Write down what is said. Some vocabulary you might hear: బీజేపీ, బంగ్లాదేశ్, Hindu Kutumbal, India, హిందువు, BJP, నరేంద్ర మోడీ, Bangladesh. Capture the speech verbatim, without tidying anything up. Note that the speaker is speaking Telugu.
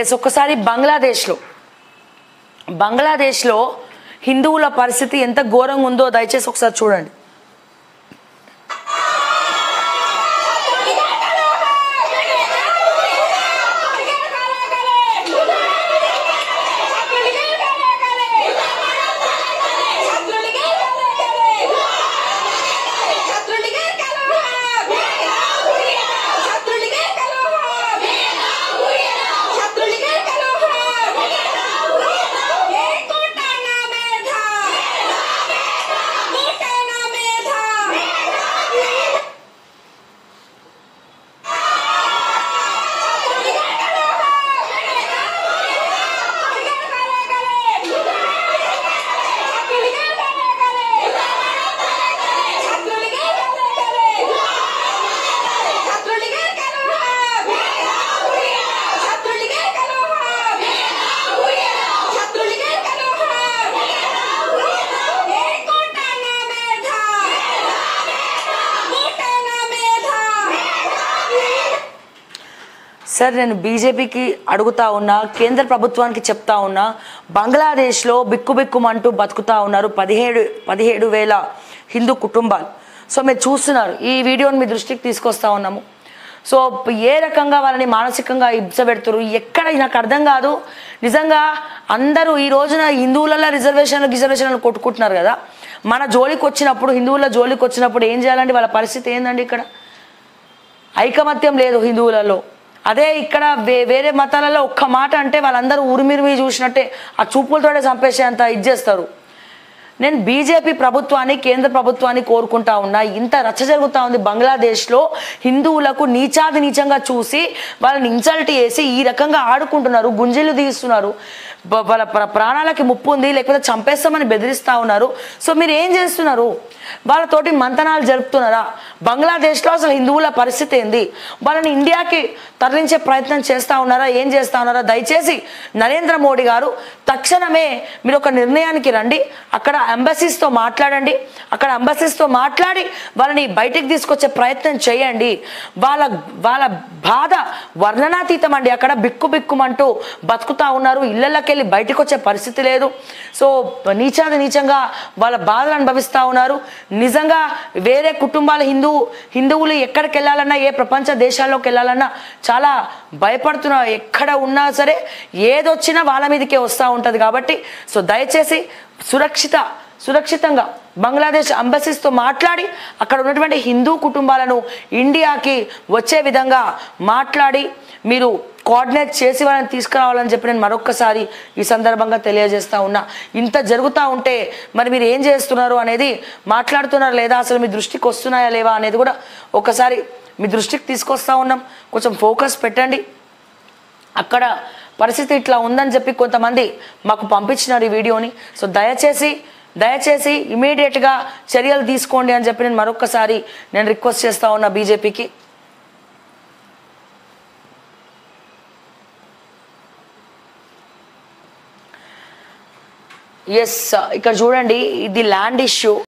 ఎస్ ఒక్కసారి బంగ్లాదేశ్లో బంగ్లాదేశ్లో హిందువుల పరిస్థితి ఎంత ఘోరంగా ఉందో దయచేసి ఒకసారి చూడండి. సార్ నేను బీజేపీకి అడుగుతా ఉన్నా, కేంద్ర ప్రభుత్వానికి చెప్తా ఉన్నా, బంగ్లాదేశ్లో బిక్కుబిక్కుమంటూ బతుకుతా ఉన్నారు పదిహేడు పదిహేడు వేల హిందూ కుటుంబాలు. సో మీరు చూస్తున్నారు, ఈ వీడియోని మీ దృష్టికి తీసుకొస్తా ఉన్నాము. సో ఏ రకంగా వాళ్ళని మానసికంగా హింస పెడుతురు ఎక్కడ నాకు అర్థం కాదు. నిజంగా అందరూ ఈ రోజున హిందువులలో రిజర్వేషన్లు రిజర్వేషన్లు కొట్టుకుంటున్నారు కదా. మన జోలికి వచ్చినప్పుడు, హిందువుల జోలికి వచ్చినప్పుడు ఏం చేయాలండి? వాళ్ళ పరిస్థితి ఏందండి? ఇక్కడ ఐకమత్యం లేదు హిందువులలో. అదే ఇక్కడ వే వేరే మతాలలో ఒక్క మాట అంటే వాళ్ళందరూ ఊరిమిరిమి చూసినట్టే, ఆ చూపులతోనే చంపేసేంత ఇది చేస్తారు. నేను బీజేపీ ప్రభుత్వాన్ని, కేంద్ర ప్రభుత్వాన్ని కోరుకుంటా ఉన్నా, ఇంత రచ్చ జరుగుతూ ఉంది బంగ్లాదేశ్లో, హిందువులకు నీచాది నీచంగా చూసి వాళ్ళని ఇన్సల్ట్ చేసి ఈ రకంగా ఆడుకుంటున్నారు, గుంజీలు తీస్తున్నారు, వాళ్ళ ప్రాణాలకి ముప్పు ఉంది లేకపోతే చంపేస్తామని బెదిరిస్తూ ఉన్నారు. సో మీరు ఏం చేస్తున్నారు? వాళ్ళతోటి మంతనాలు జరుపుతున్నారా? బంగ్లాదేశ్లో అసలు హిందువుల పరిస్థితి ఏంది? వాళ్ళని ఇండియాకి తరలించే ప్రయత్నం చేస్తూ ఉన్నారా? ఏం చేస్తూ ఉన్నారా? దయచేసి నరేంద్ర మోడీ గారు తక్షణమే మీరు ఒక నిర్ణయానికి రండి. అక్కడ ఎంబసీస్తో మాట్లాడండి, అక్కడ ఎంబసీస్తో మాట్లాడి వాళ్ళని బయటికి తీసుకొచ్చే ప్రయత్నం చేయండి. వాళ్ళ వాళ్ళ బాధ వర్ణనాతీతం అండి. అక్కడ బిక్కు బిక్కుమంటూ బతుకుతూ ఉన్నారు, ఇళ్ళకి వెళ్ళి బయటకు వచ్చే పరిస్థితి లేదు. సో నీచాది నీచంగా వాళ్ళ బాధలు అనుభవిస్తూ ఉన్నారు. నిజంగా వేరే కుటుంబాలు హిందూ హిందువులు ఎక్కడికి వెళ్ళాలన్నా, ఏ ప్రపంచ దేశాల్లోకి వెళ్ళాలన్నా చాలా భయపడుతున్నా, ఎక్కడ ఉన్నా సరే ఏదొచ్చినా వాళ్ళ మీదకే వస్తూ ఉంటుంది. కాబట్టి సో దయచేసి సురక్షిత సురక్షితంగా బంగ్లాదేశ్ ఎంబసీస్తో మాట్లాడి అక్కడ ఉన్నటువంటి హిందూ కుటుంబాలను ఇండియాకి వచ్చే విధంగా మాట్లాడి మీరు కోఆర్డినేట్ చేసి వాళ్ళని తీసుకురావాలని చెప్పి నేను మరొక్కసారి ఈ సందర్భంగా తెలియజేస్తూ ఉన్నా. ఇంత జరుగుతూ ఉంటే మరి మీరు ఏం చేస్తున్నారు అనేది, మాట్లాడుతున్నారు లేదా, అసలు మీ దృష్టికి వస్తున్నాయా లేవా అనేది కూడా ఒకసారి మీ దృష్టికి తీసుకొస్తూ ఉన్నాం. కొంచెం ఫోకస్ పెట్టండి. అక్కడ పరిస్థితి ఇట్లా ఉందని చెప్పి కొంతమంది మాకు పంపించినారు ఈ వీడియోని. సో దయచేసి దయచేసి ఇమీడియట్గా చర్యలు తీసుకోండి అని చెప్పి నేను మరొక్కసారి నేను రిక్వెస్ట్ చేస్తూ ఉన్నా బీజేపీకి. ఎస్ ఇక్కడ చూడండి, ఇది ల్యాండ్ ఇష్యూ.